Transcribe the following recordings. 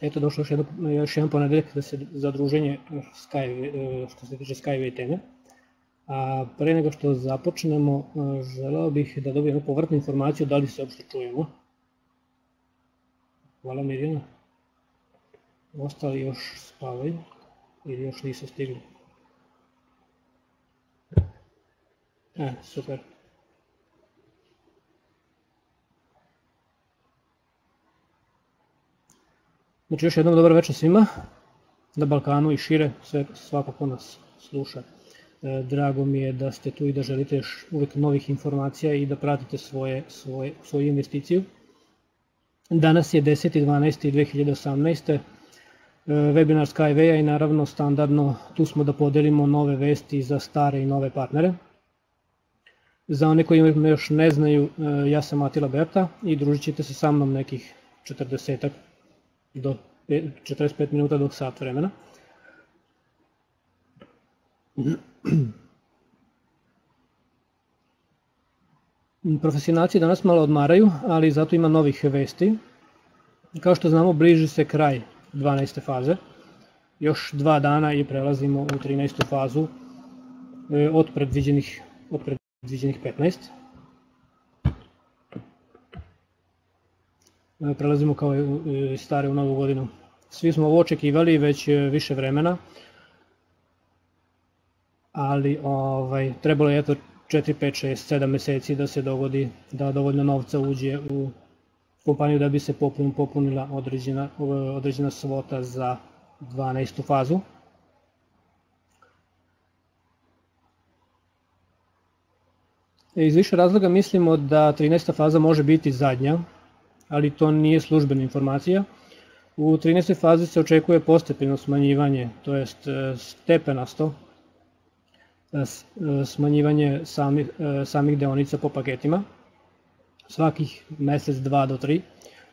Eto, došlo još jedan ponedeljak za druženje što se tiče Skyway teme. Pre nego što započnemo, želeo bih da dobijemo povratnu informaciju da li se uopšte čujemo. Hvala Mirjana. Ostali još spavaju ili još nisu stigli. Super. Znači još jednom dobro večer svima, na Balkanu i šire, svako ko nas sluša. Drago mi je da ste tu i da želite još uvijek novih informacija i da pratite svoju investiciju. Danas je 10.12.2018. webinar Skyway-a i naravno standardno tu smo da podelimo nove vesti za stare i nove partnere. Za one koji me još ne znaju, ja sam Atila Berta i družit ćete se sa mnom nekih 40-ak do 45 minuta do sat vremena. Profesionalci danas malo odmaraju, ali zato ima novih vesti. Kao što znamo, bliži se kraj 12. faze. Još dva dana i prelazimo u 13. fazu od predviđenih 15. Prelazimo kao i stare u novu godinu. Svi smo ovo očekivali već više vremena, ali trebalo je eto 4, 5, 6, 7 meseci da se dogodi da dovoljno novca uđe u kompaniju da bi se popunila određena svota za 12. fazu. Iz više razloga mislimo da 13. faza može biti zadnja, ali to nije službena informacija. U 13. fazi se očekuje postepeno smanjivanje, to jest stepenasto smanjivanje samih deonica po paketima, svakih mesec, 2 do 3,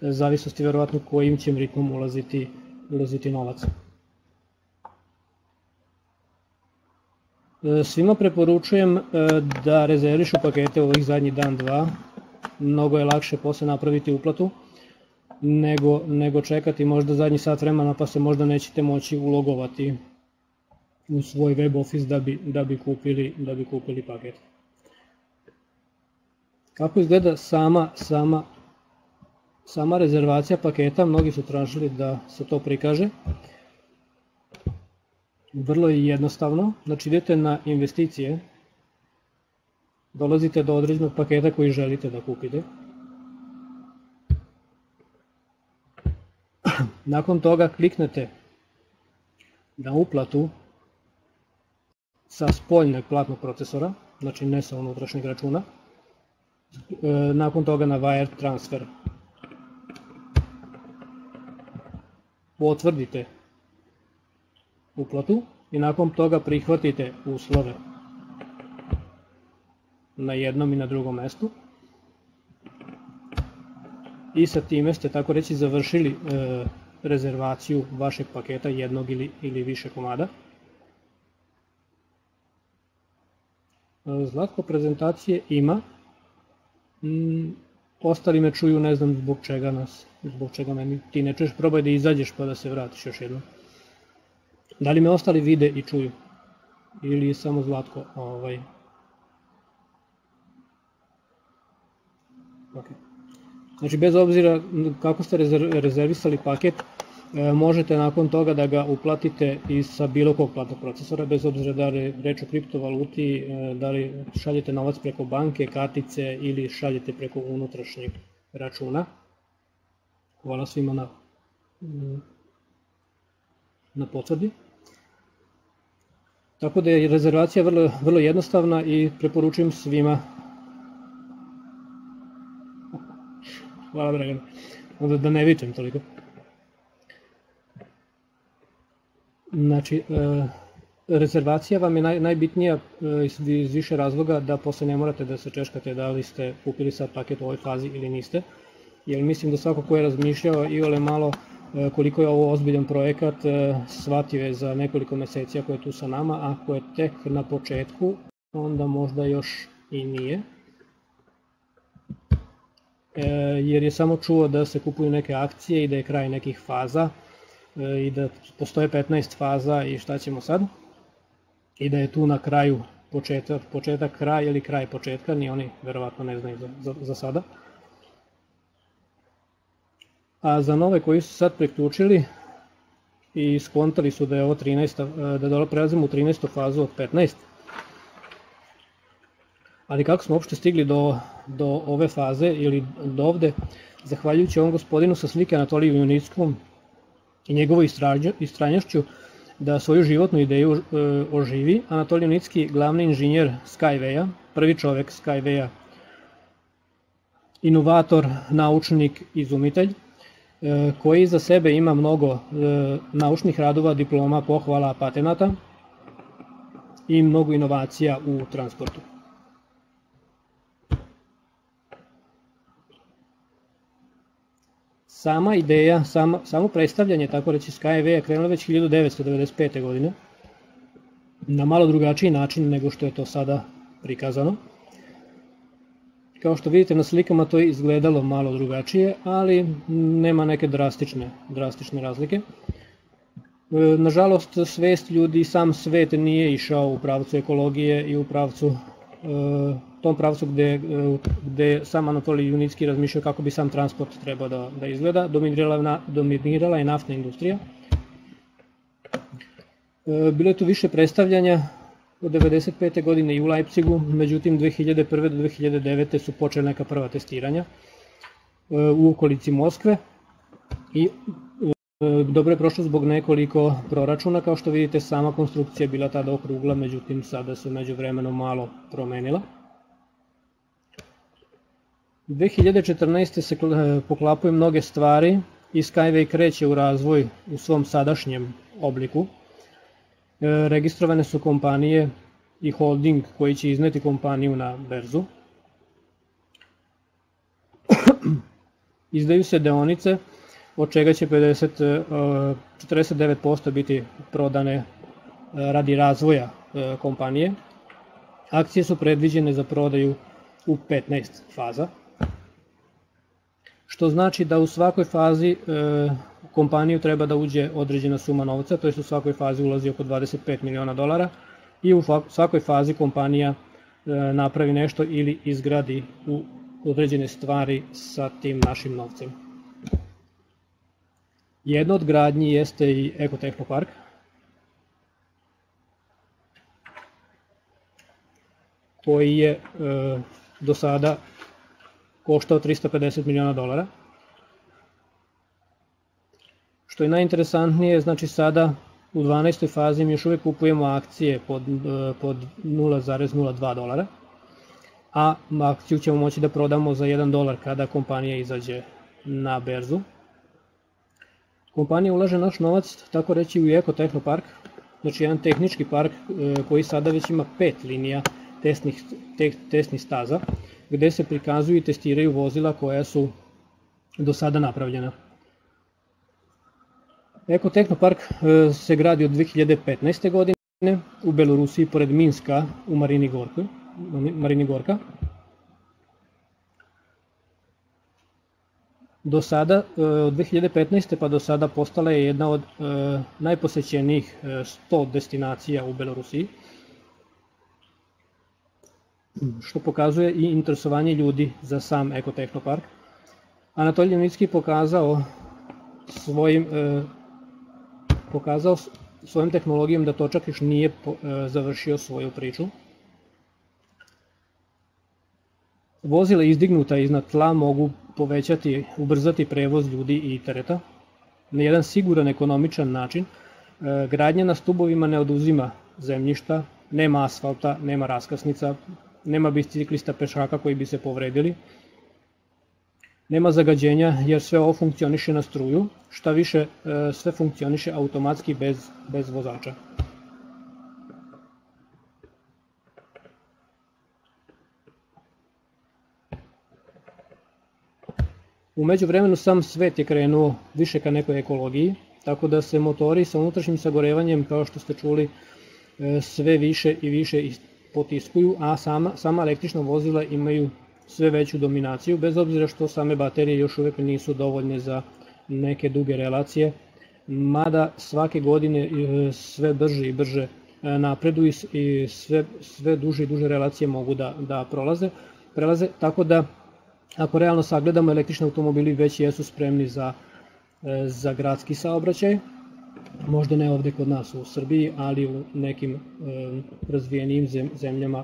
zavisnosti verovatno kojim će ritmom ulaziti novac. Svima preporučujem da rezervišu pakete ovih zadnjih dan, dva. Mnogo je lakše posle napraviti uplatu nego čekati možda zadnji sat vremena pa se možda nećete moći ulogovati u svoj web office da bi kupili paket. Kako izgleda sama rezervacija paketa, mnogi su tražili da se to prikaže. Vrlo je jednostavno, znači idete na investicije, dolazite do određenog paketa koji želite da kupite. Nakon toga kliknete na uplatu sa spoljnog platnog procesora, znači ne sa unutrašnjeg računa. Nakon toga na wire transfer. Potvrdite uplatu i nakon toga prihvatite uslove na jednom i na drugom mestu i sa time ste tako reći završili rezervaciju vašeg paketa, jednog ili više komada. Zlatko prezentacije ima, ostali me čuju, ne znam zbog čega meni ti ne čuješ, probaj da izađeš pa da se vratiš još jednom. Da li me ostali vide i čuju ili samo Zlatko? Znači bez obzira kako ste rezervisali paket, možete nakon toga da ga uplatite i sa bilo kog platnog procesora, bez obzira da li reč o kriptovaluti, da li šaljete novac preko banke, kartice ili šaljete preko unutrašnjeg računa. Hvala svima na potvrdi. Tako da je rezervacija vrlo jednostavna i preporučujem svima. Hvala Dragan, da ne vičem toliko. Znači, rezervacija vam je najbitnija iz više razloga da posle ne morate da se češkate da li ste kupili sad paket u ovoj fazi ili niste. Jer mislim da svako ko je razmišljao iole malo koliko je ovo ozbiljan projekat, shvatio je za nekoliko meseci ako je tu sa nama, ako je tek na početku, onda možda još i nije. Jer je samo čuo da se kupuju neke akcije i da je kraj nekih faza, i da postoje 15 faza i šta ćemo sad. I da je tu na kraju početak kraj ili kraj početka, ni oni verovatno ne znaju za sada. A za nove koji su sad priključili i skontali su da je ovo 13, da prelazimo u 13. fazu od 15. Ali kako smo uopšte stigli do ove faze ili do ovde, zahvaljujući ovom gospodinu sa slike Anatoliju Junickom i njegovoj istrajnošću da svoju životnu ideju oživi, Anatolij Junicki, glavni inženjer Skywaya, prvi čovek Skywaya, inovator, naučnik, izumitelj, koji za sebe ima mnogo naučnih radova, diploma, pohvala, patenata i mnogo inovacija u transportu. Sama ideja, samo predstavljanje, tako reći, Skywaya krenulo već 1995. godine, na malo drugačiji način nego što je to sada prikazano. Kao što vidite na slikama, to je izgledalo malo drugačije, ali nema neke drastične razlike. Nažalost, svest ljudi, sam svet nije išao u pravcu ekologije i u tom pravcu gde sam Anatolij Junicki razmišljao kako bi sam transport trebao da izgleda. Dominirala je naftna industrija. Bilo je tu više predstavljanja od 1995. godine i u Leipzigu, međutim 2001. do 2009. su počele neka prva testiranja u okolici Moskve i dobro je prošlo zbog nekoliko proračuna. Kao što vidite, sama konstrukcija je bila tada okrugla, međutim sada se međuvremeno malo promenila. 2014. se poklapaju mnoge stvari i Skyway kreće u razvoj u svom sadašnjem obliku. Registrovane su kompanije i holding koji će izneti kompaniju na berzu. Izdaju se deonice, od čega će 49% biti prodane radi razvoja kompanije. Akcije su predviđene za prodaju u 15 faza. Što znači da u svakoj fazi kompaniju treba da uđe određena suma novca, to je u svakoj fazi ulazi oko $25 miliona i u svakoj fazi kompanija napravi nešto ili izgradi u određene stvari sa tim našim novcem. Jedna od gradnji jeste i Ekotehnopark. Koji je do sada koštao $350 miliona. Što je najinteresantnije, znači sada u 12. fazi mi još uvek kupujemo akcije pod $0.02, a akciju ćemo moći da prodamo za $1 kada kompanija izađe na berzu. Kompanija ulaže naš novac, tako reći, u Ekotehnopark, znači jedan tehnički park koji sada već ima 5 linija testnih staza, gde se prikazuju i testiraju vozila koja su do sada napravljena. Ekotehnopark se gradi od 2015. godine u Belorusiji, pored Minska, u Marini Gorka. Do sada, od 2015. pa do sada, postala je jedna od najposećenijih 100 destinacija u Belorusiji, što pokazuje i interesovanje ljudi za sam Ekotehnopark. Anatolij Junicki pokazao svojim tehnologijom da točak još nije završio svoju priču. Vozila izdignuta iznad tla mogu povećati, ubrzati prevoz ljudi i tereta na jedan siguran, ekonomičan način. Gradnja na stubovima ne oduzima zemljišta, nema asfalta, nema raskrsnica, nema biciklista, pešaka koji bi se povredili, nema zagađenja jer sve ovo funkcioniše na struju, šta više sve funkcioniše automatski bez vozača. U međuvremenu sam svet je krenuo više ka nekoj ekologiji, tako da se motori sa unutrašnjim sagorevanjem, kao što ste čuli, sve više i više potiskuju, a sama električna vozila imaju sve veću dominaciju, bez obzira što same baterije još uvek nisu dovoljne za neke duge relacije, mada svake godine sve brže i brže napreduju i sve duže i duže relacije mogu da prelaze, tako da ako realno sagledamo, električni automobili već jesu spremni za gradski saobraćaj, možda ne ovde kod nas u Srbiji, ali u nekim razvijenim zemljama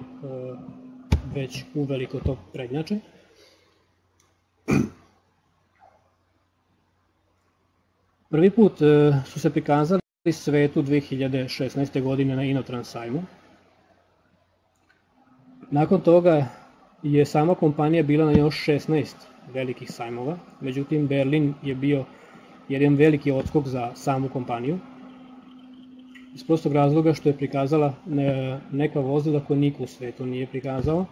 već uveliko to prednjače. Prvi put su se prikazali svetu 2016. godine na Inotrans sajmu. Nakon toga je sama kompanija bila na još 16 velikih sajmova, međutim Berlin je bio jedan veliki odskok za samu kompaniju, iz prostog razloga što je prikazala neka vozila koja niko u svetu nije prikazao,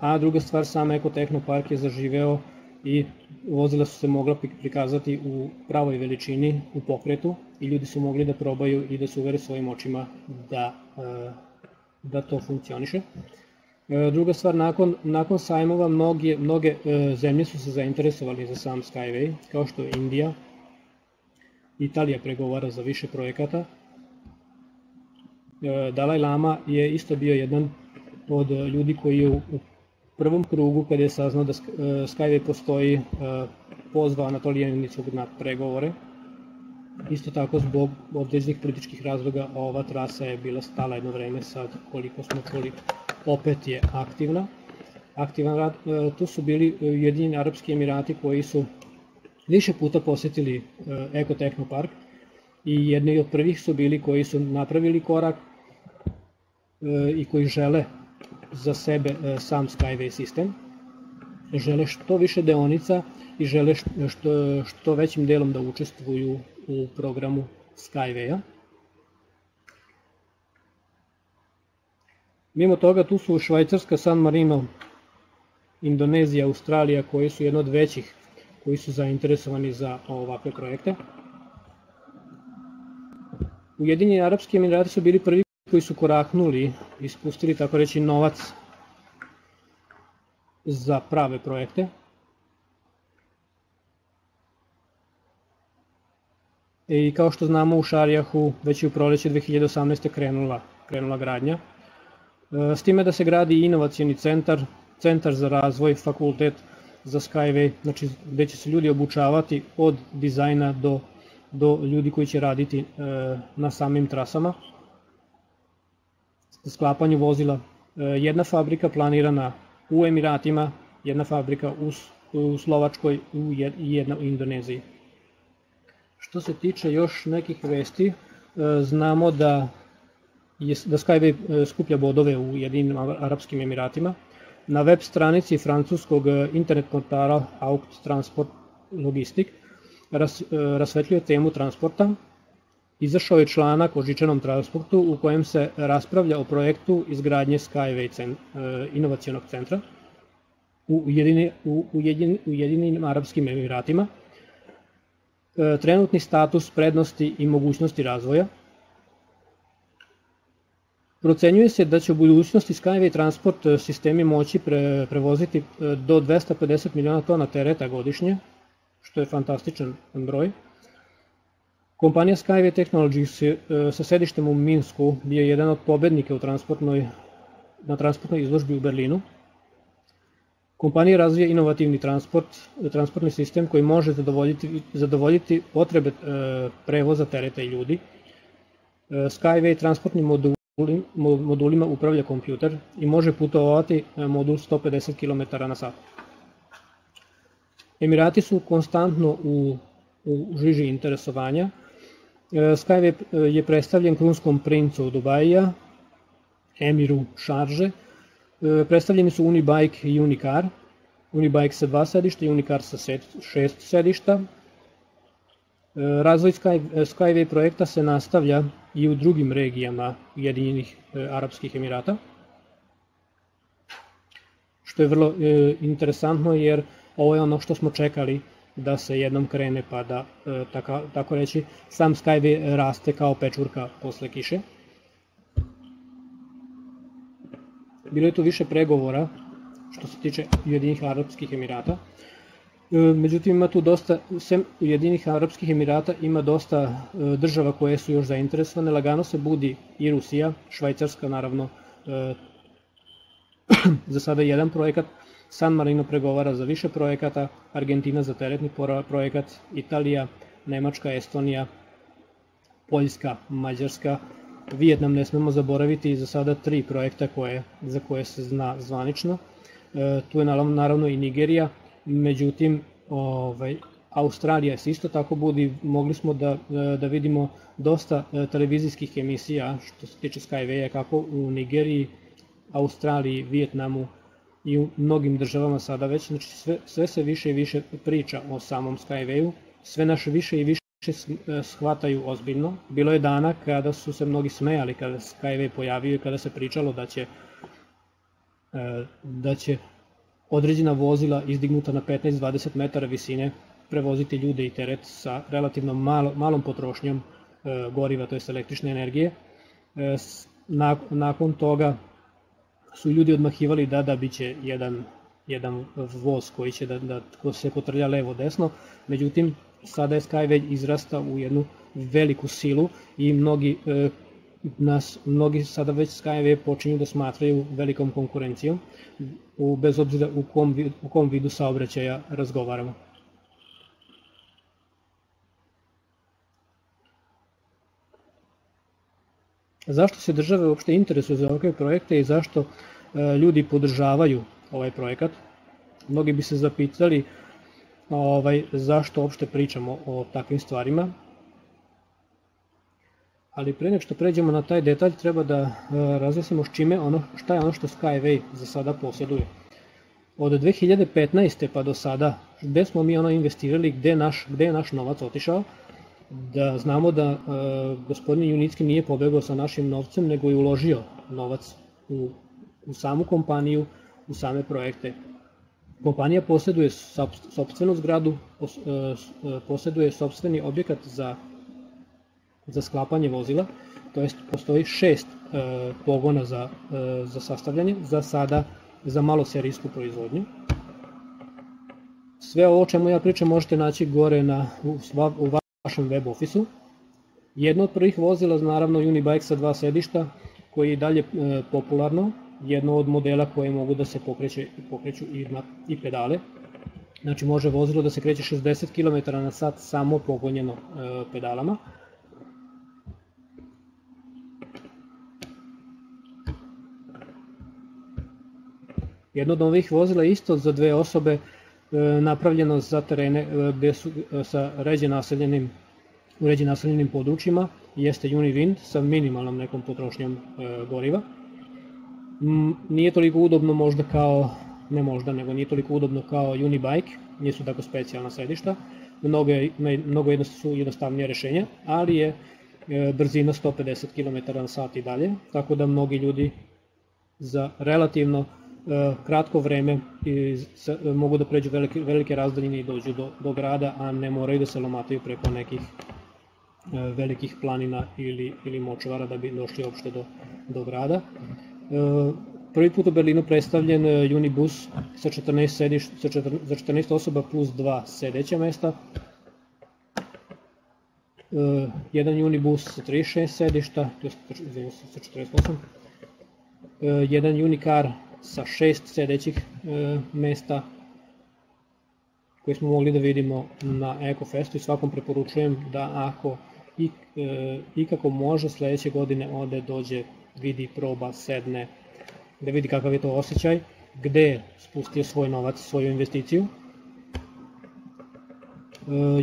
a druga stvar, sam Ekotehnopark je zaživeo i vozila su se mogla prikazati u pravoj veličini, u pokretu, i ljudi su mogli da probaju i da se uvere svojim očima da to funkcioniše. Druga stvar, nakon sajmova mnoge zemlje su se zainteresovali za sam Skyway, kao što je Indija, Italija pregovara za više projekata. Dalaj Lama je isto bio jedan od ljudi koji je u prvom krugu, kada je saznao da Skyway postoji, pozvao Anatolijanicu na pregovore. Isto tako, zbog određenih političkih razloga, ova trasa je bila stala jedno vreme, sad koliko smo čuli, opet je aktivan rad. Tu su bili Ujedinjeni Arapski Emirati koji su više puta posetili Ekotehnopark i jedni od prvih su bili koji su napravili korak i koji žele za sebe sam Skyway sistem. Žele što više deonica i žele što većim delom da učestvuju u programu Skyway-a. Mimo toga, tu su Švajcarska, San Marino, Indonezija, Australija, koji su jedno od većih koji su zainteresovani za ovakve projekte. Ujedinjeni Arapski Emirati su bili prvi koji su koraknuli, ispustili tako reći novac za prave projekte. I kao što znamo, u Šarijahu već i u proleće 2018. krenula gradnja. S time da se gradi inovacijni centar za razvoj, fakultet za Skyway, znači gde će se ljudi obučavati od dizajna do ljudi koji će raditi na samim trasama, sklapanju vozila. Jedna fabrika planirana u Emiratima, jedna fabrika u Slovačkoj i jedna u Indoneziji. Što se tiče još nekih vesti, znamo da Skyway skuplja bodove u Jedinim Arapskim Emiratima. Na web stranici francuskog internet portala Auct Transport Logistik rasvetljuje temu transporta. Izašao je članak o žičanom transportu u kojem se raspravlja o projektu izgradnje Skyway inovacionog centra u Ujedinjenim Arapskim Emiratima, trenutni status, prednosti i mogućnosti razvoja. Procenjuje se da će u budućnosti Skyway transport sistemi moći prevoziti do 250 miliona tona tereta godišnje, što je fantastičan broj. Kompanija Skyway Technologies sa sedištem u Minsku bio je jedan od pobednika na transportnoj izložbi u Berlinu. Kompanija razvija inovativni transportni sistem koji može zadovoljiti potrebe prevoza tereta i ljudi. Skyway transportni modulima upravlja kompjuter i može putovati modul 150 km/h. Emirati su konstantno u žiži interesovanja. Skyway je predstavljen krunskom princu Dubaija, emiru Šarže. Predstavljeni su Unibike i Unicar. Unibike sa 2 sedišta i Unicar sa 6 sedišta. Razvoj Skyway projekta se nastavlja i u drugim regijama Ujedinjenih Arapskih Emirata, što je vrlo interesantno, jer ovo je ono što smo čekali da se jednom krene, pa da, tako reći, sam Skyway raste kao pečurka posle kiše. Bilo je tu više pregovora što se tiče Ujedinjenih Arapskih Emirata. Međutim, ima tu dosta, sem Ujedinjenih Arapskih Emirata, ima dosta država koje su još zainteresovane. Lagano se budi i Rusija, Švajcarska naravno, za sada jedan projekat, San Marino pregovara za više projekata, Argentina za teretni projekat, Italija, Nemačka, Estonija, Poljska, Mađarska, Vijetnam ne smemo zaboraviti, za sada 3 projekta za koje se zna zvanično. Tu je naravno i Nigerija, međutim Australija se isto tako budi, mogli smo da vidimo dosta televizijskih emisija što se tiče Skywaya kako u Nigeriji, Australiji, Vijetnamu i u mnogim državama sada već, znači sve se više i više priča o samom Skywayu, sve naše više i više shvataju ozbiljno. Bilo je dana kada su se mnogi smejali kada se Skyway pojavio i kada se pričalo da će određena vozila izdignuta na 15-20 metara visine prevoziti ljude i teret sa relativno malom potrošnjom goriva, to je električne energije. Nakon toga su ljudi odmahivali da bit će jedan voz koji će da se kotrlja levo desno, međutim sada je Skyway izrastao u jednu veliku silu i mnogi sada već Skyway počinju da smatraju velikom konkurencijom, bez obzira u kom vidu saobraćaja razgovaramo. Zašto se države uopšte interesuju za ovakve projekte i zašto ljudi podržavaju ovaj projekat? Mnogi bi se zapitali zašto uopšte pričamo o takvim stvarima. Ali pre nego što pređemo na taj detalj, treba da razjasnimo šta je ono što Skyway za sada posjeduje. Od 2015. pa do sada, gde smo mi investirali, gde je naš novac otišao, da znamo da gospodin Junicki nije pobegao sa našim novcem, nego je uložio novac u samu kompaniju, u same projekte. Kompanija posjeduje sopstvenu zgradu, posjeduje sopstveni objekat za sklapanje vozila, to jest postoji 6 pogona za sastavljanje, za sada za maloserijsku proizvodnju. Sve ovo o čemu ja pričam možete naći gore u vašem web ofisu. Jedno od prvih vozila, naravno Unibike sa 2 sedišta, koji je dalje popularno, jedno od modela koje mogu da se pokreću i pedale. Znači može vozilo da se kreće 60 km na sat samo pogonjeno pedalama. Jedno od novih vozila je isto za 2 osobe napravljeno za terene sa ređe naseljenim područjima, jeste Univind sa minimalnom nekom potrošnjom goriva. Nije toliko udobno možda kao, ne možda, nego nije toliko udobno kao Unibike, nisu tako specijalna sedišta, mnogo su jednostavnije rešenja, ali je brzina 150 km na sat i dalje, tako da mnogi ljudi za relativno kratko vreme mogu da pređu velike razdaljine i dođu do grada, a ne moraju da se lomataju preko nekih velikih planina ili močvara da bi došli uopšte do grada. Prvi put u Berlinu predstavljen Unibus za 14 osoba plus 2 sedeća mesta, jedan Unibus sa 36 sedišta, sa 48, jedan Unicar sa 6 sedećih mesta koje smo mogli da vidimo na Ekofestu i svakom preporučujem da ako ikako može sledeće godine ode, dođe, vidi, proba, sedne, da vidi kakav je to osjećaj, gde je spustio svoj novac, svoju investiciju.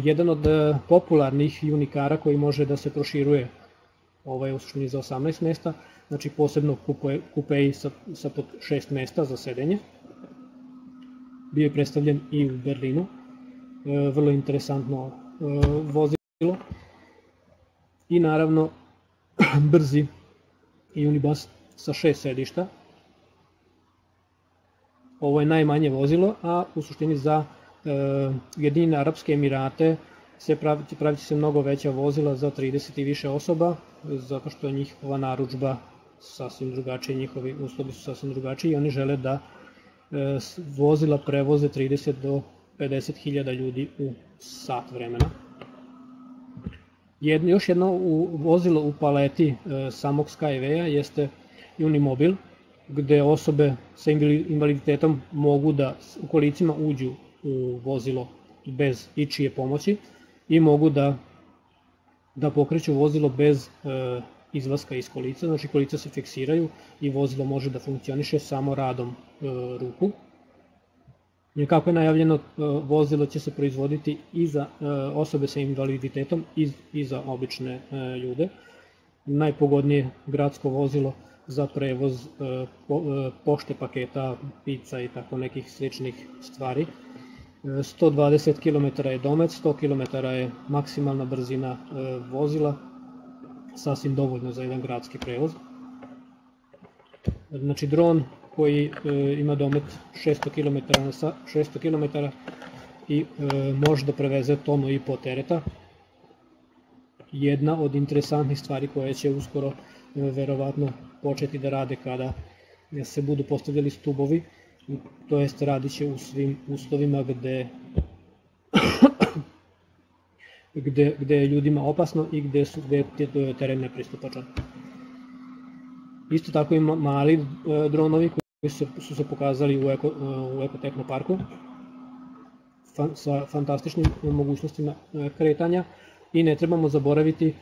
Jedan od popularnih Unicara koji može da se proširuje, ovo je u suštini za 18 mesta, znači posebno kupeji sa 6 mesta za sedenje. Bio je predstavljen i u Berlinu, vrlo interesantno vozilo. I naravno brzi Unibus sa 6 sedišta. Ovo je najmanje vozilo, a u suštini za Ujedinjene Arapske Emirate praviće se mnogo veća vozila za 30 i više osoba, zato što je njihova naručba sasvim drugačija, njihovi uslovi su sasvim drugačiji i oni žele da vozila prevoze 30 do 50.000 ljudi u sat vremena. Još jedno vozilo u paleti samog Skywaya jeste Unimobil, gde osobe sa invaliditetom mogu da u kolicima uđu u vozilo bez ičije pomoći i mogu da pokreću vozilo bez izlaska iz kolica, znači kolica se fiksiraju i vozilo može da funkcioniše samo radom ruku. Kako je najavljeno, vozilo će se proizvoditi i za osobe sa invaliditetom i za obične ljude. Najpogodnije gradsko vozilo za prevoz pošte, paketa, pizza i tako nekih sličnih stvari. 120 km je domet, 100 km je maksimalna brzina vozila, sasvim dovoljno za jedan gradski prevoz. Znači dron koji ima domet 600 km i može da preveze tonu i po tereta. Jedna od interesantnih stvari koja će uskoro verovatno početi da rade kada se budu postavljali stubovi, to jest radit će u svim uslovima gde je ljudima opasno i gde je teren nepristupačan. Isto tako i mali dronovi koji su se pokazali u Ekotehnoparku sa fantastičnim mogućnostima kretanja, i ne trebamo zaboraviti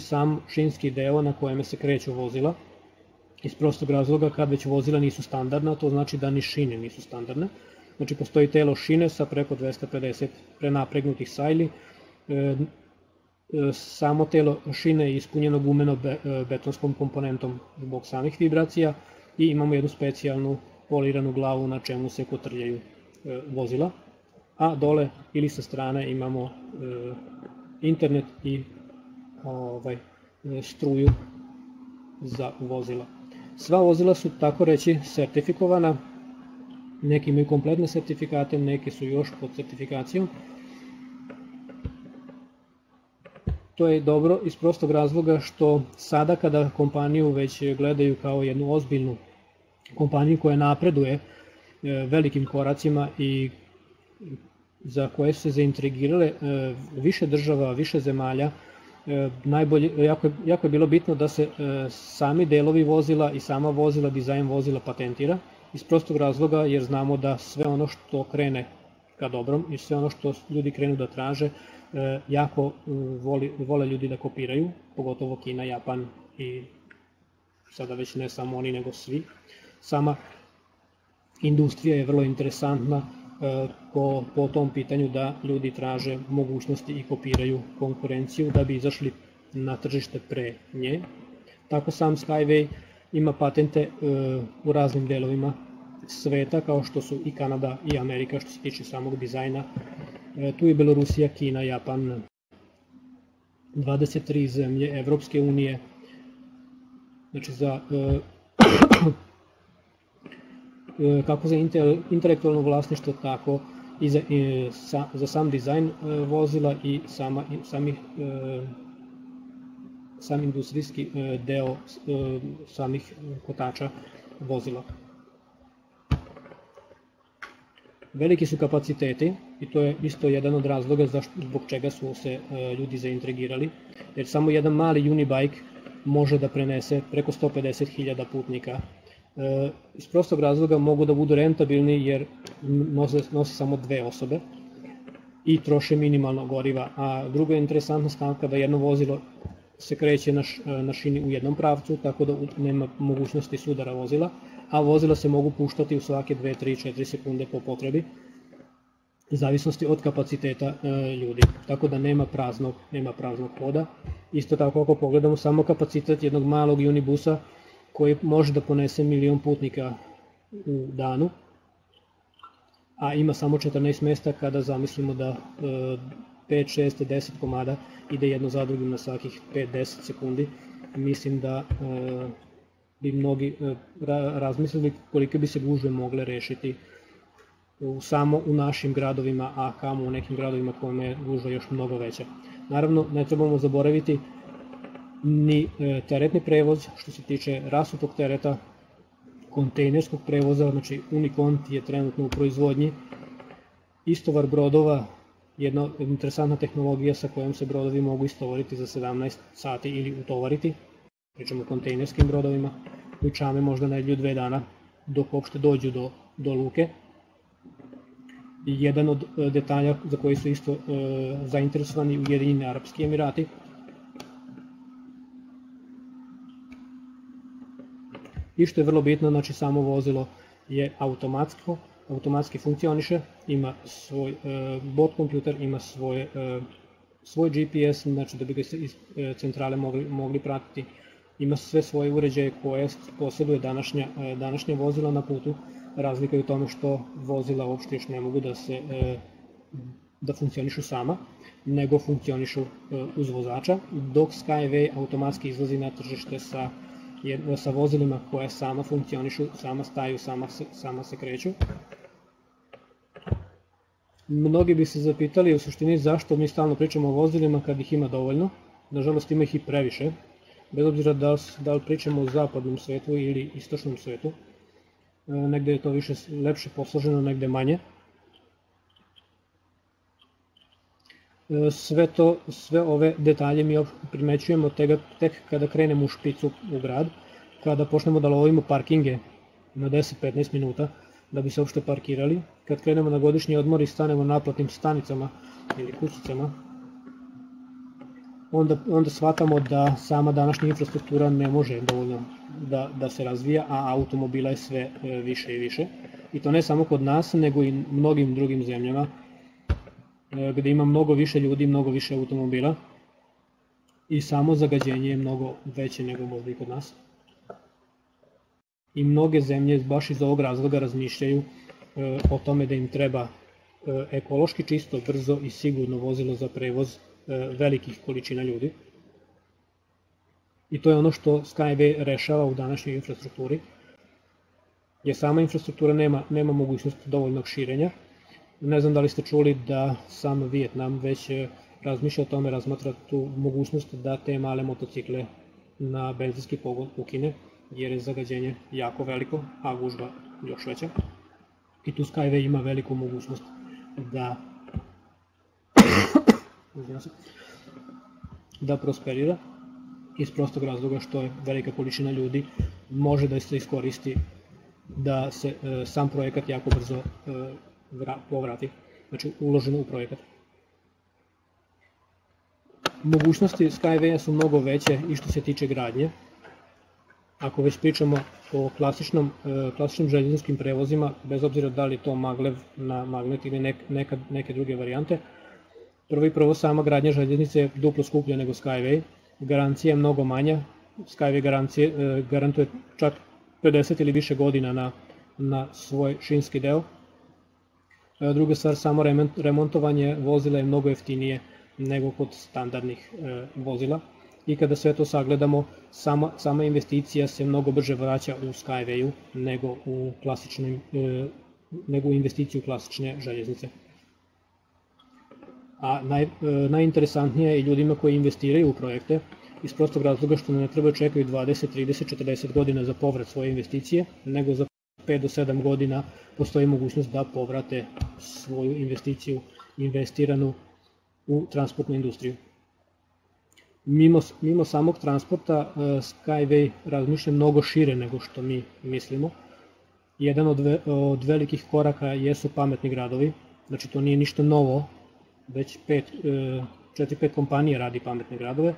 sam šinski deo na kojem se kreću vozila, iz prostog razloga kad već vozila nisu standardna, to znači da ni šine nisu standardne. Znači postoji telo šine sa preko 250 prenapregnutih sajli, samo telo šine je ispunjeno gumeno betonskom komponentom zbog samih vibracija i imamo jednu specijalnu poliranu glavu na čemu se kotrljaju vozila, a dole ili sa strane imamo internet i struju za vozila. Sva vozila su tako reći sertifikovana, neki imaju kompletne sertifikate, neki su još pod sertifikacijom. To je dobro iz prostog razloga što sada kada kompaniju već gledaju kao jednu ozbiljnu kompaniju koja napreduje velikim koracima i za koje su se zaintrigirale više država, više zemalja, jako je bilo bitno da se sami delovi vozila i sama vozila, dizajn vozila patentira, iz prostog razloga jer znamo da sve ono što krene ka dobrom i sve ono što ljudi krenu da traže, jako vole ljudi da kopiraju, pogotovo Kina, Japan i sada već ne samo oni nego svi. Sama industrija je vrlo interesantna po tom pitanju da ljudi traže mogućnosti i kopiraju konkurenciju da bi izašli na tržište pre nje. Tako sam Skyway ima patente u raznim delovima sveta kao što su i Kanada i Amerika što se tiče samog dizajna. Tu je Belorusija, Kina, Japan, 23 zemlje Evropske unije. Znači kako za intelektualno vlasništvo, tako i za sam dizajn vozila i sam industrijski deo samih kotača vozila. Veliki su kapaciteti i to je isto jedan od razloga zbog čega su se ljudi zaintrigirali, jer samo jedan mali unibike može da prenese preko 150.000 putnika. Iz prostog razloga mogu da budu rentabilni jer nose samo dve osobe i troše minimalno goriva, a druga je interesantna stavka da jedno vozilo se kreće na šini u jednom pravcu, tako da nema mogućnosti sudara vozila, a vozila se mogu puštati u svake 2, 3, 4 sekunde po potrebi, u zavisnosti od kapaciteta ljudi, tako da nema praznog hoda. Isto tako ako pogledamo samo kapacitet jednog malog unibusa koji može da ponese 1.000.000 putnika u danu, a ima samo 14 mesta, kada zamislimo da 5, 6, 10 komada ide jedno za drugim na svakih 5-10 sekundi, mislim da bi mnogi razmislili kolike bi se gužve mogle rešiti samo u našim gradovima, a kamo u nekim gradovima kojima je gužva još mnogo veća. Naravno, ne trebamo zaboraviti ni teretni prevoz što se tiče rasutog tereta, kontejnerskog prevoza, znači Unicont je trenutno u proizvodnji, Istovar brodova, jedna interesantna tehnologija sa kojom se brodovi mogu istovariti za 17 sati ili utovariti, pričamo o kontejnerskim brodovima, dućame možda nedelju, 2 dana dok uopšte dođu do luke. Jedan od detalja za koji su isto zainteresovani Ujedinjeni Arapski Emirati. I što je vrlo bitno, znači samo vozilo je automatsko, automatski funkcioniše, ima svoj bot kompjuter, ima svoj GPS, znači da bi ga iz centrale mogli pratiti, ima sve svoje uređaje koje posjeduje današnja vozila na putu. Razlika je u tome što vozila uopšte još ne mogu da funkcionišu sama, nego funkcionišu uz vozača, dok Skyway automatski izlazi na tržište sa vozilima koja sama funkcionišu, sama staju, sama se kreću. Mnogi bi se zapitali u suštini zašto mi stalno pričamo o vozilima kad ih ima dovoljno, nažalost ima ih i previše, bez obzira da li pričamo o zapadnom svetu ili istočnom svetu, negde je to više lepše posloženo, negde manje. Sve ove detalje mi primećujemo tek kada krenemo u špicu u grad, kada počnemo da lovimo parkinge na 10-15 minuta da bi se uopšte parkirali, kad krenemo na godišnji odmor i stanemo na naplatnim stanicama ili kućicama, onda shvatamo da sama današnja infrastruktura ne može dovoljno da se razvija, a automobila je sve više i više. I to ne samo kod nas, nego i mnogim drugim zemljama, gde ima mnogo više ljudi, mnogo više automobila i samo zagađenje je mnogo veće nego možda i kod nas. I mnoge zemlje baš iz ovog razloga razmišljaju o tome da im treba ekološki čisto, brzo i sigurno vozilo za prevoz velikih količina ljudi. I to je ono što Skyway rešava u današnjoj infrastrukturi, jer sama infrastruktura nema mogućnost dovoljnog širenja. Ne znam da li ste čuli da sam Vijetnam već razmišlja o tome, razmatra tu mogućnost da te male motocikle na benzinski pogon ukine, jer je zagađenje jako veliko, a gužva još veća. I tu Skyway ima veliku mogućnost da prosperira iz prostog razloga što je velika količina ljudi može da se iskoristi da se sam projekat jako brzo povrati, znači uloženo u projekat. Mogućnosti Skyway-a su mnogo veće i što se tiče gradnje. Ako već pričamo o klasičnim željezničkim prevozima, bez obzira da li je to maglev na magnet ili neke druge varijante, prvo sama gradnja željeznice je duplo skuplja nego Skyway, garancija je mnogo manja, Skyway garantuje čak 50 ili više godina na svoj šinski deo. Druga stvar, samo remontovanje vozila je mnogo jeftinije nego kod standardnih vozila i kada sve to sagledamo, sama investicija se mnogo brže vraća u Skyway-u nego u investiciju klasične željeznice. A najinteresantnije je ljudima koji investiraju u projekte iz prostog razloga što ne treba čekaju 20, 30, 40 godina za povrat svoje investicije, nego za 5 do 7 godina postoji mogućnost da povrate svoju investiciju investiranu u transportnu industriju. Mimo samog transporta, Skyway razmišlja mnogo šire nego što mi mislimo. Jedan od velikih koraka jesu pametni gradovi, znači to nije ništa novo, već 4-5 kompanije radi pametne gradove.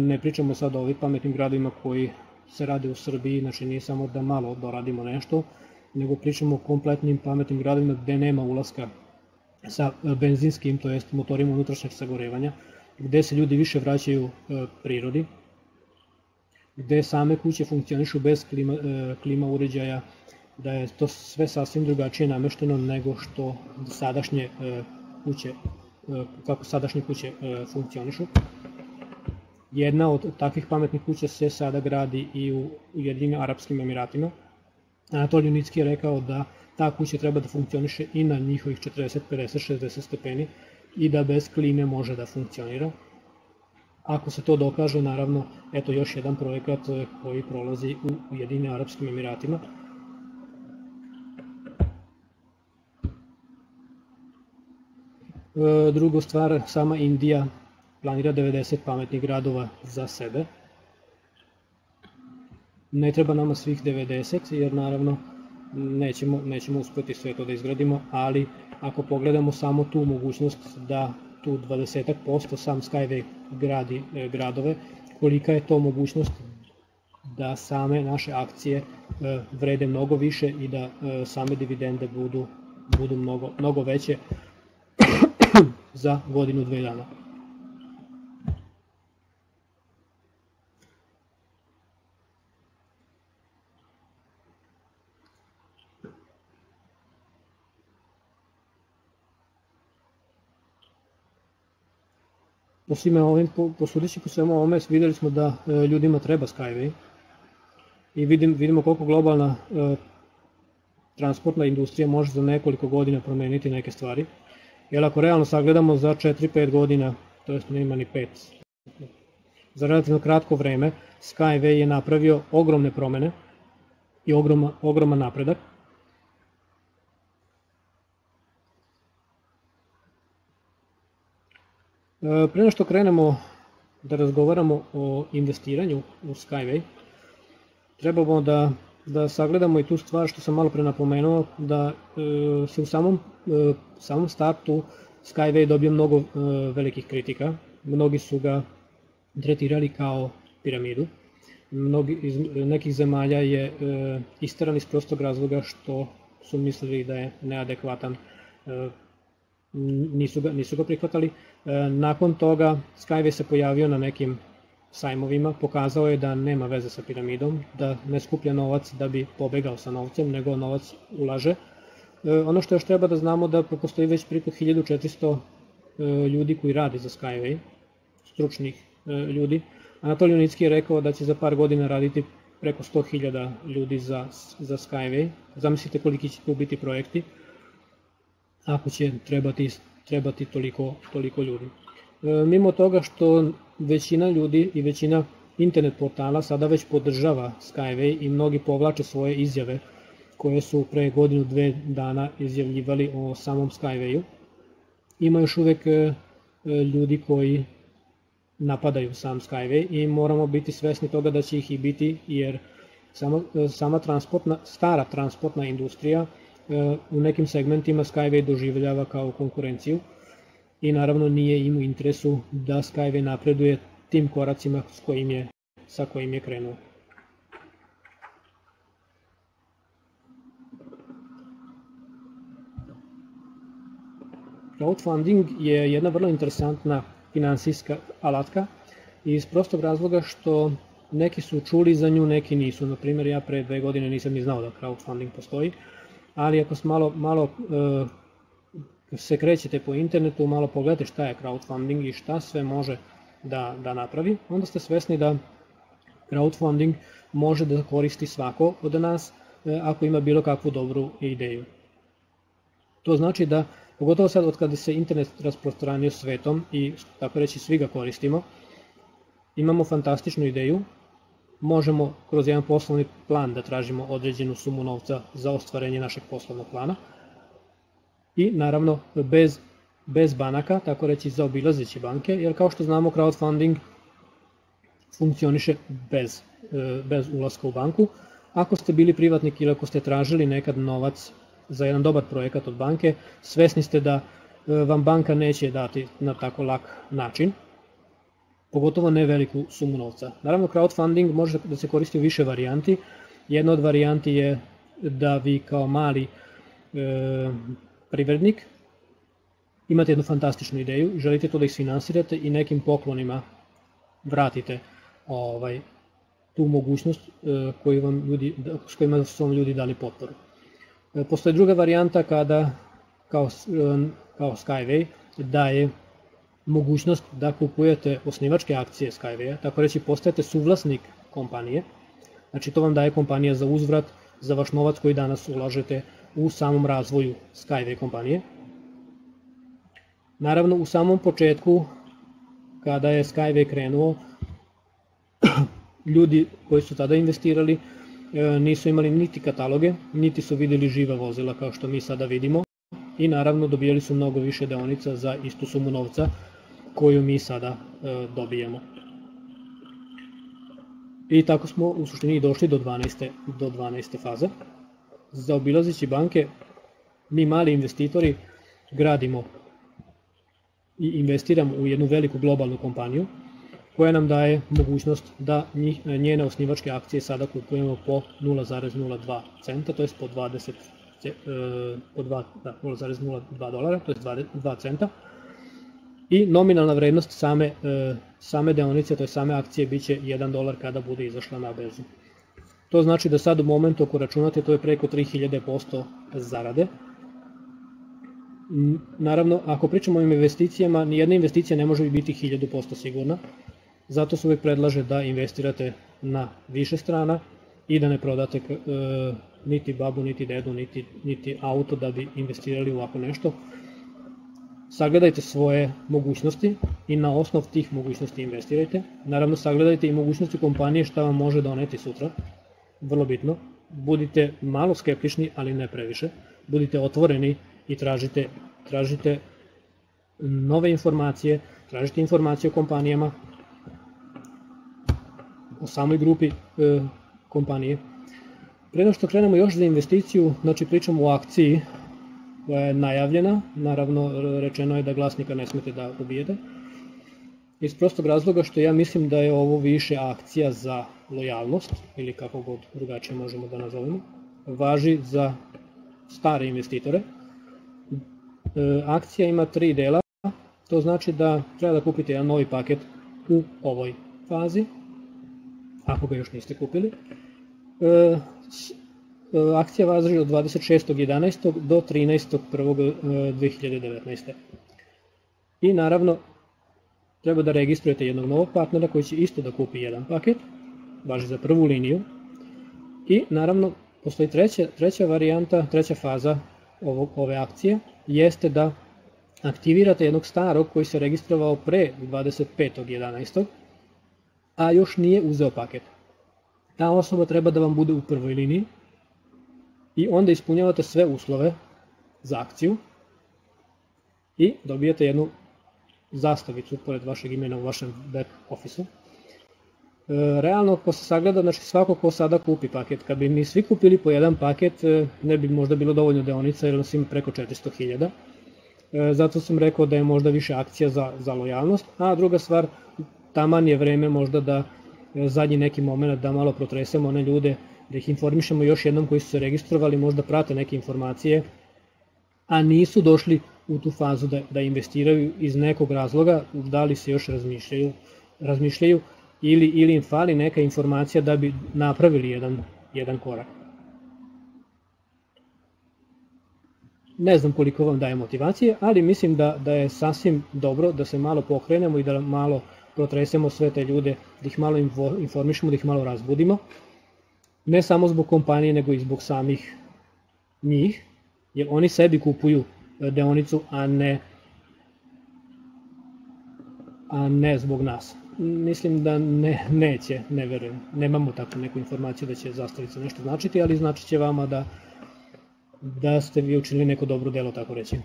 Ne pričamo sad o ovim pametnim gradovima koji se rade u Srbiji, znači nije samo da malo doradimo nešto, nego pričamo o kompletnim pametnim gradovima gde nema ulaska sa benzinskim, to jest motorima unutrašnjeg sagorevanja, gde se ljudi više vraćaju prirodi, gde same kuće funkcionišu bez klima uređaja, da je to sve sasvim drugačije namešteno nego što sadašnje kuće funkcionišu. Jedna od takvih pametnih kuća se sada gradi i u Ujedinjenim Arapskim Emiratima. Anatolij Unitski je rekao da ta kuća treba da funkcioniše i na njihovih 40, 50, 60 stepeni i da bez klime može da funkcionira. Ako se to dokaže, naravno, eto još jedan projekat koji prolazi u Ujedinjenim Arapskim Emiratima. Drugo stvar, sama Indija planira 90 pametnih gradova za sebe. Ne treba nama svih 90 jer naravno nećemo uspjeti sve to da izgradimo, ali ako pogledamo samo tu mogućnost da tu 20% sam Skyway gradi gradove, kolika je to mogućnost da same naše akcije vrede mnogo više i da same dividende budu mnogo veće za godinu, dve dana. Posudeći po svemu ovome, vidjeli smo da ljudima treba Skyway i vidimo koliko globalna transportna industrija može za nekoliko godina promijeniti neke stvari. Jer ako realno sagledamo za 4-5 godina, to jest ne ima ni 5, za relativno kratko vreme Skyway je napravio ogromne promjene i ogroman napredak. Pre nego što krenemo da razgovaramo o investiranju u Skyway, trebamo da sagledamo i tu stvar što sam malo pre napomenuo, da se u samom startu Skyway dobio mnogo velikih kritika. Mnogi su ga tretirali kao piramidu. Mnogi iz nekih zemalja je isteran iz prostog razloga što su mislili da je neadekvatan, nisu ga prihvatali. Nakon toga Skyway se pojavio na nekim sajmovima, pokazao je da nema veze sa piramidom, da ne skuplja novac da bi pobegao sa novcem, nego novac ulaže. Ono što još treba da znamo da postoji već preko 1400 ljudi koji radi za Skyway, stručnih ljudi. Anatolij Unicki je rekao da će za par godina raditi preko 100.000 ljudi za Skyway. Zamislite koliki će tu biti projekti, ako će trebati toliko ljudi. Mimo toga što većina ljudi i većina internet portala sada već podržava Skyway i mnogi povlače svoje izjave koje su pre godinu, dve dana izjavljivali o samom Skywayu. Ima još uvek ljudi koji napadaju sam Skyway i moramo biti svesni toga da će ih i biti, jer sama stara transportna industrija u nekim segmentima Skyway doživljava kao konkurenciju i naravno nije im u interesu da Skyway napreduje tim koracima sa kojim je krenuo. Crowdfunding je jedna vrlo interesantna finansijska alatka iz prostog razloga što neki su čuli za nju, neki nisu. Naprimjer, ja pre 2 godine nisam ni znao da crowdfunding postoji, ali ako malo se krećete po internetu, malo pogledajte šta je crowdfunding i šta sve može da napravi, onda ste svesni da crowdfunding može da koristi svako od nas ako ima bilo kakvu dobru ideju. To znači da, pogotovo sad od kada se internet rasprostranio svetom i tako reći svi ga koristimo, imamo fantastičnu ideju, možemo kroz jedan poslovni plan da tražimo određenu sumu novca za ostvarenje našeg poslovnog plana i naravno bez banaka, tako reći zaobilazeći banke, jer kao što znamo crowdfunding funkcioniše bez ulaska u banku. Ako ste bili privatnik ili ako ste tražili nekad novac za jedan dobar projekat od banke, svesni ste da vam banka neće dati na tako lak način, pogotovo ne veliku sumu novca. Naravno, crowdfunding može da se koristi u više varijanti. Jedna od varijanti je da vi kao mali privrednik imate jednu fantastičnu ideju, želite to da isfinansirate i nekim poklonima vratite tu mogućnost s kojima su vam ljudi dali potporu. Postoje druga varijanta kada, kao Skyway, daje mogućnost da kupujete osnivačke akcije Skyway-a, tako reći postajete suvlasnik kompanije, znači to vam daje kompanija za uzvrat, za vaš novac koji danas ulažete u samom razvoju Skyway kompanije. Naravno, u samom početku, kada je Skyway krenuo, ljudi koji su tada investirali nisu imali niti kataloge, niti su vidjeli živa vozila kao što mi sada vidimo, i naravno dobijali su mnogo više deonica za istu sumu novca koju mi sada dobijemo. I tako smo u suštini došli do 12. faze. Zaobilazeći banke, mi mali investitori gradimo i investiramo u jednu veliku globalnu kompaniju koja nam daje mogućnost da njene osnivačke akcije sada kupujemo po 0,02 centa, to je po 0,02 dolara, to je 2 centa. I nominalna vrednost same deonice, to je same akcije, bit će 1 dolar kada bude izašla na berzu. To znači da sad u momentu ako računate to je preko 3000% zarade. Naravno, ako pričamo o investicijama, nijedna investicija ne može biti 1000% sigurna, zato se uvijek predlaže da investirate na više strana i da ne prodate niti babu, niti dedu, niti auto da bi investirali u ovako nešto. Sagledajte svoje mogućnosti i na osnov tih mogućnosti investirajte. Naravno, sagledajte i mogućnosti kompanije šta vam može doneti sutra, vrlo bitno. Budite malo skeptični, ali ne previše. Budite otvoreni i tražite nove informacije, tražite informacije o kompanijama, o samoj grupi kompanije. Prije što krenemo još za investiciju, znači pričamo o akciji koja je najavljena, naravno rečeno je da glasnika ne smete da ubijete, iz prostog razloga što ja mislim da je ovo više akcija za lojalnost, ili kako god drugačije možemo da nazovemo, važi za stare investitore. Akcija ima 3 dela, to znači da treba da kupite jedan novi paket u ovoj fazi, ako ga još niste kupili. Akcija važi od 26.11. do 13.1.2019. I naravno treba da registrujete jednog novog partnera koji će isto da kupi jedan paket, važi za prvu liniju. I naravno postoji treća varijanta, treća faza ove akcije, jeste da aktivirate jednog starog koji se registrovao pre 25.11. a još nije uzeo paket. Ta osoba treba da vam bude u prvoj liniji i onda ispunjavate sve uslove za akciju i dobijete jednu zastavicu pored vašeg imena u vašem back officeu. Realno, ako se sagleda, znači svako ko sada kupi paket, kad bi mi svi kupili po jedan paket, ne bi možda bilo dovoljno deonica jer nas ima preko 400.000. Zato sam rekao da je možda više akcija za lojalnost, a druga stvar, taman je vreme možda da zadnji neki moment da malo protresemo one ljude, da ih informišemo još jednom koji su se registrovali, možda prate neke informacije, a nisu došli u tu fazu da investiraju iz nekog razloga, da li se još razmišljaju, ili im fali neka informacija da bi napravili jedan korak. Ne znam koliko vam daje motivacije, ali mislim da je sasvim dobro da se malo pokrenemo i da malo protresemo sve te ljude, da ih malo informišemo, da ih malo razbudimo. Ne samo zbog kompanije, nego i zbog samih njih, jer oni sebi kupuju deonicu, a ne zbog nas. Mislim da neće, ne verujem, nemamo takvu neku informaciju da će zastavica nešto značiti, ali značit će vama da ste vi učinili neko dobro delo, tako reći.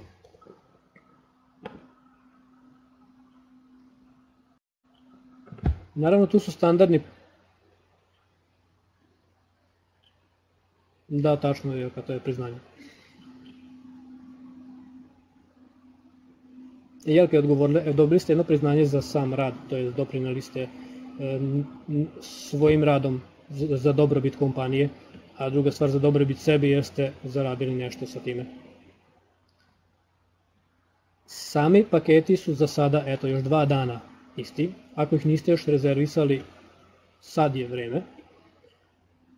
Naravno, tu su standardni... Da, tačno je, to je priznanje. Jelka je odgovorila, dobili ste jedno priznanje za sam rad, to je doprineli ste svojim radom za dobrobit kompanije, a druga stvar za dobrobit sebi jer ste zaradili nešto sa time. Sami paketi su za sada, eto, još 2 dana isti, ako ih niste još rezervisali, sad je vreme.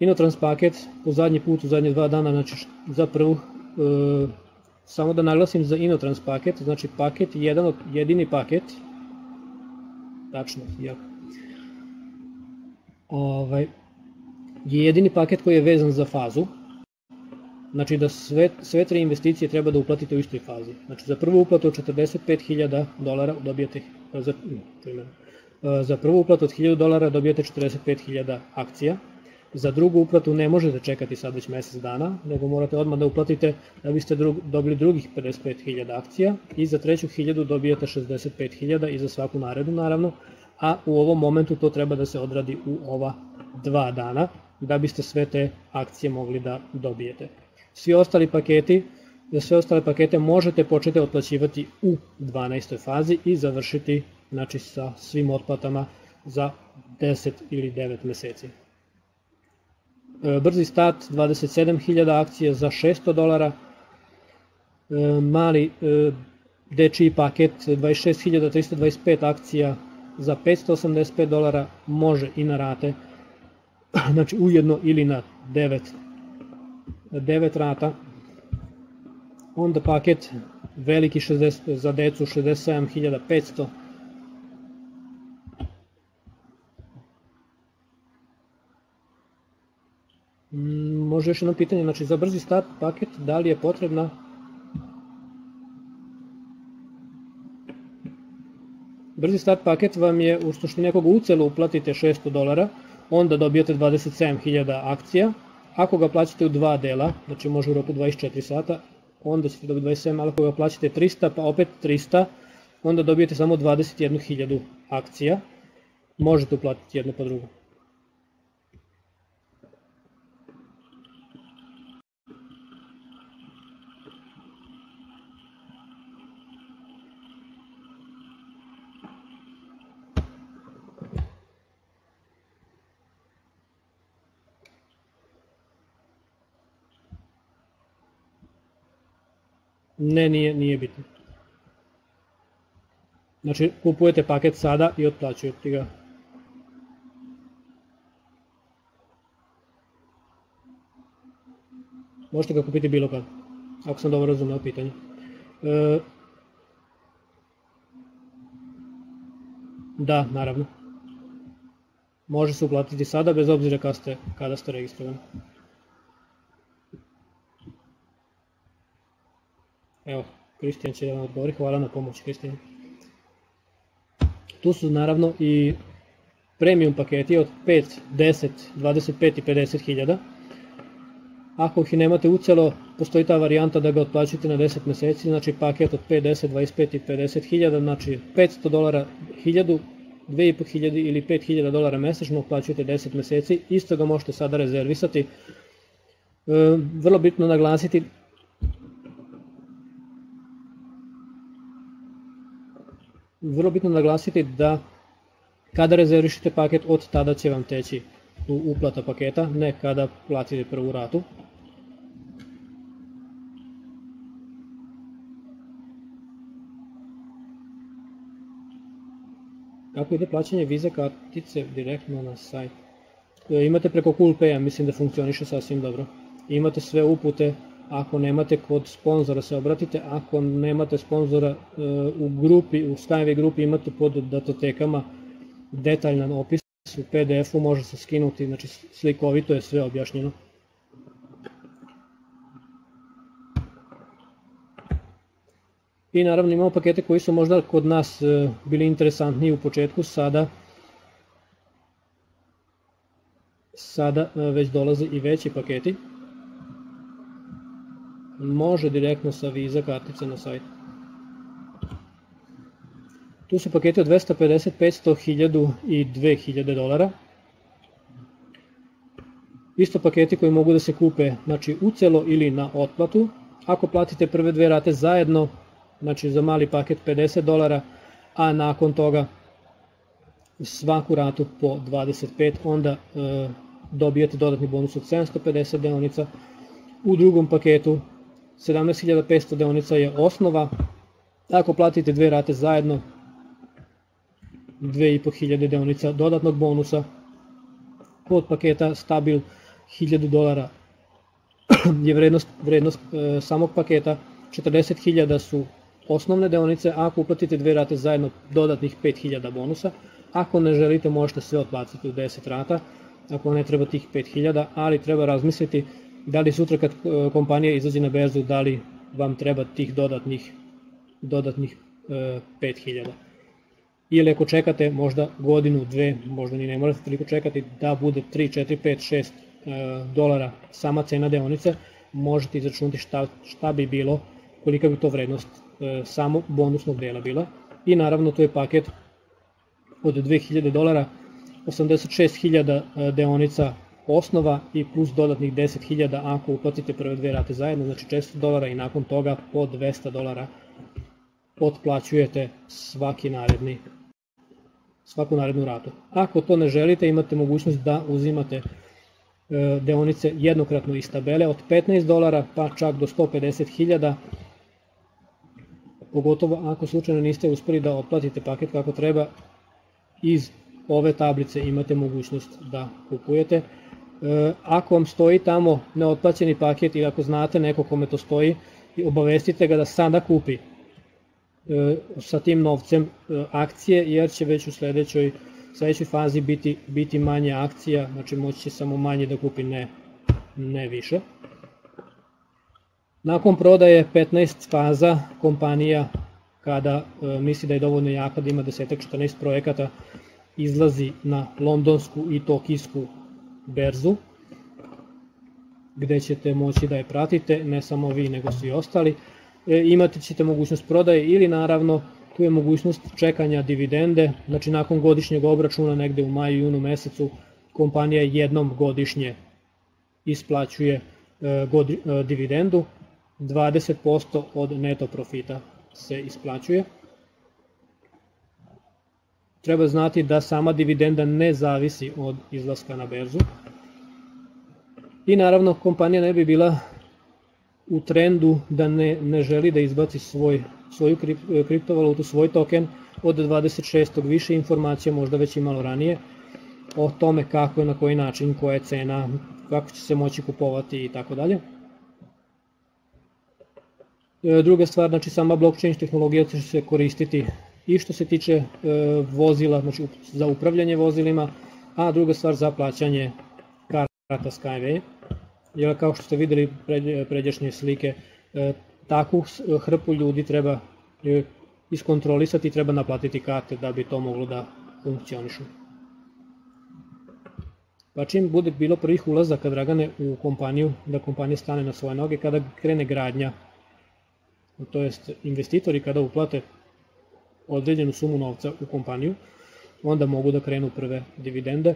Inotrans paket po zadnji put u zadnje 2 dana, znači za prvu... Samo da naglasim za Inotrans paket, znači paket, jedini paket, tačno, je jedini paket koji je vezan za fazu, znači da sve 3 investicije treba da uplatite u istoj fazi. Znači za prvu uplatu od 45.000 dolara dobijete, za prvu uplatu od 1000 dolara dobijete 45.000 akcija, Za drugu uplatu ne možete čekati sad već mjesec dana, nego morate odmah da uplatite da biste dobili drugih 55.000 akcija i za treću 1000 dobijete 65.000 i za svaku narednu naravno, a u ovom momentu to treba da se odradi u ova 2 dana da biste sve te akcije mogli da dobijete. Sve ostale pakete možete početi otplaćivati u 12. fazi i završiti znači, sa svim otplatama za 10 ili 9 mjeseci. Brzi start 27.000 akcija za $600, mali dečiji paket 26.325 akcija za $585, može i na rate, znači ujedno ili na 9 rata. Onda paket veliki za decu 67.500, Može još jedno pitanje, znači za brzi start paket, da li je potrebna brzi start paket vam je u suštini nekog ucelu uplatite $600, onda dobijete 27.000 akcija, ako ga plaćate u 2 dela, znači može u roku 24 sata, onda ćete dobiti 27, ali ako ga plaćate 300 pa opet 300, onda dobijete samo 21.000 akcija, možete uplatiti jedno po drugo. Ne, nije bitno. Znači kupujete paket sada i otplaćujete ga. Možete ga kupiti bilo kad, ako sam dobro razumio pitanje. Da, naravno. Može se uplatiti sada bez obzira kada ste registrovani. Evo, Kristijan će vam odgovoriti, hvala na pomoć Kristijan. Tu su naravno i premium paketi od 5, 10, 25 i 50.000. Ako ih nemate ucelo, postoji ta varijanta da ga otplaćate na 10 mjeseci, znači paket od 5, 10, 25 i 50.000, znači $500, 1000, 2500 ili $5000 mjesečno otplaćujete 10 mjeseci, isto ga možete sada rezervisati. Vrlo bitno naglasiti, da kada rezervišete paket, od tada će vam teći uplata paketa, ne kada platite prvu ratu. Kako ide plaćanje Visa kartice direktno na sajt? Imate preko Coolpaya, mislim da funkcioniše sasvim dobro. Imate sve upute, ako nemate kod sponzora se obratite, ako nemate sponzora u grupi, u Skyway grupi imate pod datotekama detaljan opis, u PDF-u može se skinuti, znači slikovito je sve objašnjeno. I naravno imamo pakete koji su možda kod nas bili interesantniji u početku, sada već dolaze i veći paketi. Može direktno sa Visa kartice na sajt. Tu su paketi od 250, 500, 1000 i $2000. Isto paketi koji mogu da se kupe znači ucelo ili na otplatu. Ako platite prve 2 rate zajedno, znači za mali paket $50, a nakon toga svaku ratu po 25, onda dobijete dodatni bonus od 750 deonica. U drugom paketu 17.500 deonica je osnova, ako platite 2 rate zajedno, 2.500 deonica dodatnog bonusa. Kod paketa stabil $1000 je vrednost samog paketa, 40.000 su osnovne deonice, ako uplatite 2 rate zajedno dodatnih 5.000 bonusa, ako ne želite možete sve otplatiti u 10 rata, ako ne treba tih 5.000, ali treba razmisliti da li sutra kad kompanija izađe na berzu, da li vam treba tih dodatnih 5.000. ili ako čekate možda godinu, dve, možda ni ne morate toliko čekati da bude 3, 4, 5, 6 dolara sama cena deonice, možete izračunati šta bi bilo, kolika bi to vrednost samo bonusnog dela bila. I naravno to je paket od 2000 dolara, 86.000 deonica osnova i plus dodatnih 10.000 ako uplatite prve dve rate zajedno, znači 400 dolara i nakon toga po 200 dolara otplaćujete svaku narednu ratu. Ako to ne želite, imate mogućnost da uzimate deonice jednokratno iz tabele od 15 dolara pa čak do 150.000, pogotovo ako slučajno niste uspeli da otplatite paket kako treba. Iz ove tablice imate mogućnost da kupujete. Ako vam stoji tamo neotplaćeni paket ili ako znate neko kome to stoji, obavestite ga da sada kupi sa tim novcem akcije, jer će već u sledećoj fazi biti manje akcija, znači moći će samo manje da kupi, ne više. Nakon prodaje 15 faza kompanija, kada misli da je dovoljno jaka da ima 10-14 projekata, izlazi na londonsku i tokijsku berzu, gde ćete moći da je pratite, ne samo vi nego svi ostali. Imate ćete mogućnost prodaje ili naravno tu je mogućnost čekanja dividende, znači nakon godišnjeg obračuna negde u maju i junu mesecu kompanija jednom godišnje isplaćuje dividendu, 20% od neto profita se isplaćuje. Treba znati da sama dividenda ne zavisi od izlaska na berzu. I naravno kompanija ne bi bila u trendu da ne želi da izbaci svoju kriptovalutu, svoj token od 26. Više informacije možda već imalo ranije o tome kako je, na koji način, koja je cena, kako će se moći kupovati itd. Druga stvar, znači sama blockchain tehnologija će se koristiti i što se tiče vozila, znači za upravljanje vozilima, a druga stvar za plaćanje karata Skyway. Jer kao što ste videli pređašnje slike, takvu hrpu ljudi treba iskontrolisati i treba naplatiti karte da bi to moglo da funkcionišu. Pa čim bude bilo prvih ulazaka, Dragane, u kompaniju, da kompanija stane na svoje noge, kada krene gradnja, to jest investitori kada uplate određenu sumu novca u kompaniju, onda mogu da krenu prve dividende.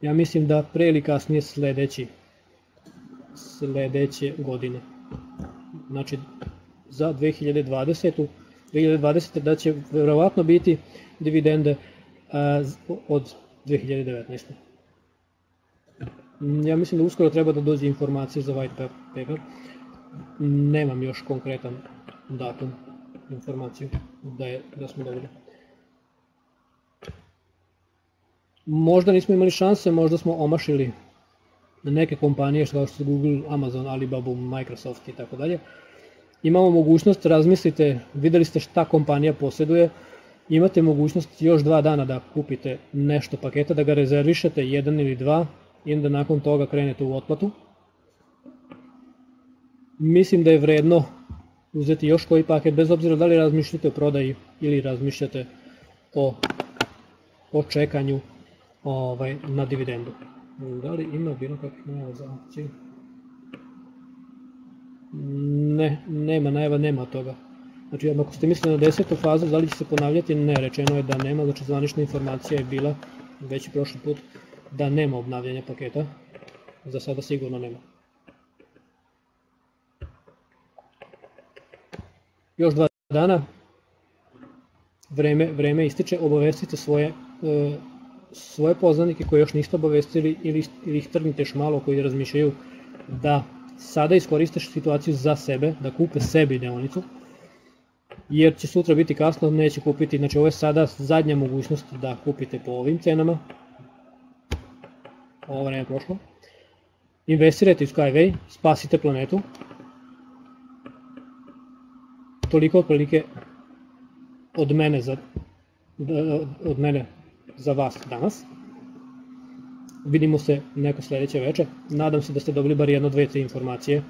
Ja mislim da pre ili kasnije sledeće godine, znači za 2020. da će verovatno biti dividende od 2019. Ja mislim da uskoro treba da dođe informacija za white paper, nemam još konkretan datum, informaciju da smo dobili. Možda nismo imali šanse, možda smo omašili neke kompanije kao što su Google, Amazon, Alibaba, Microsoft itd. Imamo mogućnost, razmislite, videli ste šta kompanija posjeduje, imate mogućnost još 2 dana da kupite nešto paketa, da ga rezervišete, 1 ili 2, i onda nakon toga krenete u otplatu. Mislim da je vredno uzeti još koji paket, bez obzira da li razmišljate o prodaji ili razmišljate o čekanju na dividendu. Da li ima bilo kakvih najava za akciju? Ne, nema najava, nema toga. Znači ako ste mislili na 10. fazu, da li će se ponavljati? Ne, rečeno je da nema, znači zvanična informacija je bila već prošli put da nema obnavljanja paketa, za sada sigurno nema. Još 2 dana, vreme ističe, obavestite svoje poznanike koje još niste obavestili ili ih trgnite šmalo koji razmišljaju da sada iskoriste situaciju za sebe, da kupe sebi deonicu, jer će sutra biti kasno, neće kupiti, znači ovo je sada zadnja mogućnost da kupite po ovim cenama, ovo vreme je prošlo. Investirajte u Skyway, spasite planetu. Toliko otprilike od mene za vas danas. Vidimo se neko sledeće veče. Nadam se da ste dobili bar jedno, dve, tri informacije.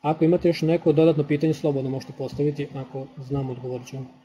Ako imate još neko dodatno pitanje, slobodno možete postaviti, ako znam odgovorit ću vam.